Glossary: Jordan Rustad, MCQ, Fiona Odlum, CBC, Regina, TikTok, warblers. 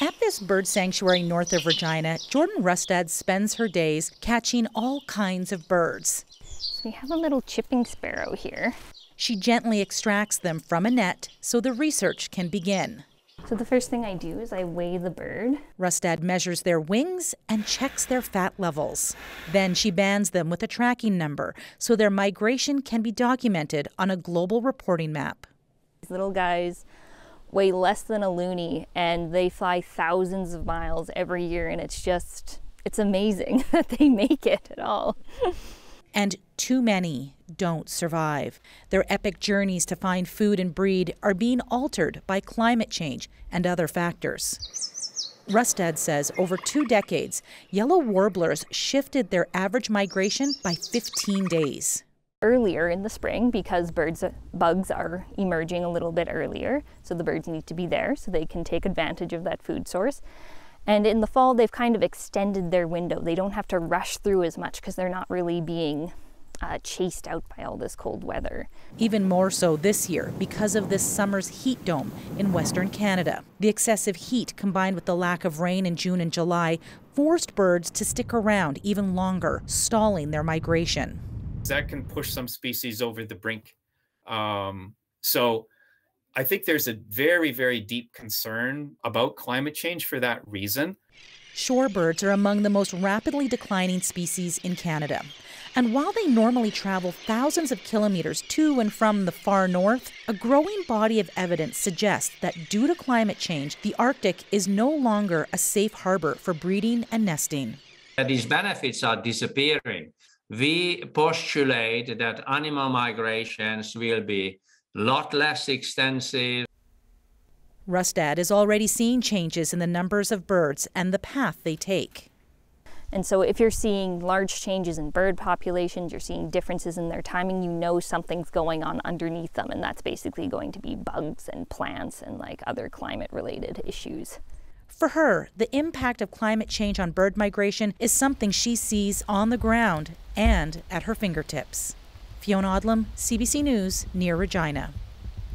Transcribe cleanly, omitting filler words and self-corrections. At this bird sanctuary north of Regina, Jordan Rustad spends her days catching all kinds of birds. So we have a little chipping sparrow here. She gently extracts them from a net so the research can begin. So the first thing I do is I weigh the bird. Rustad measures their wings and checks their fat levels. Then she bands them with a tracking number so their migration can be documented on a global reporting map. These little guys weigh less than a loonie and they fly thousands of miles every year, and it's amazing that they make it at all. And too many don't survive. Their epic journeys to find food and breed are being altered by climate change and other factors. Rustad says over 2 decades, yellow warblers shifted their average migration by 15 days. Earlier in the spring, because bugs are emerging a little bit earlier, so the birds need to be there so they can take advantage of that food source. And in the fall, they've kind of extended their window. They don't have to rush through as much because they're not really being chased out by all this cold weather. Even more so this year because of this summer's heat dome in Western Canada. The excessive heat combined with the lack of rain in June and July forced birds to stick around even longer, stalling their migration. That can push some species over the brink. So I think there's a very, very deep concern about climate change for that reason. Shorebirds are among the most rapidly declining species in Canada. And while they normally travel thousands of kilometers to and from the far north, a growing body of evidence suggests that due to climate change, the Arctic is no longer a safe harbor for breeding and nesting. These benefits are disappearing. We postulate that animal migrations will be a lot less extensive. Rustad is already seeing changes in the numbers of birds and the path they take. And so if you're seeing large changes in bird populations, you're seeing differences in their timing, you know something's going on underneath them, and that's basically going to be bugs and plants and like other climate-related issues. For her, the impact of climate change on bird migration is something she sees on the ground and at her fingertips. Fiona Odlum, CBC News, near Regina.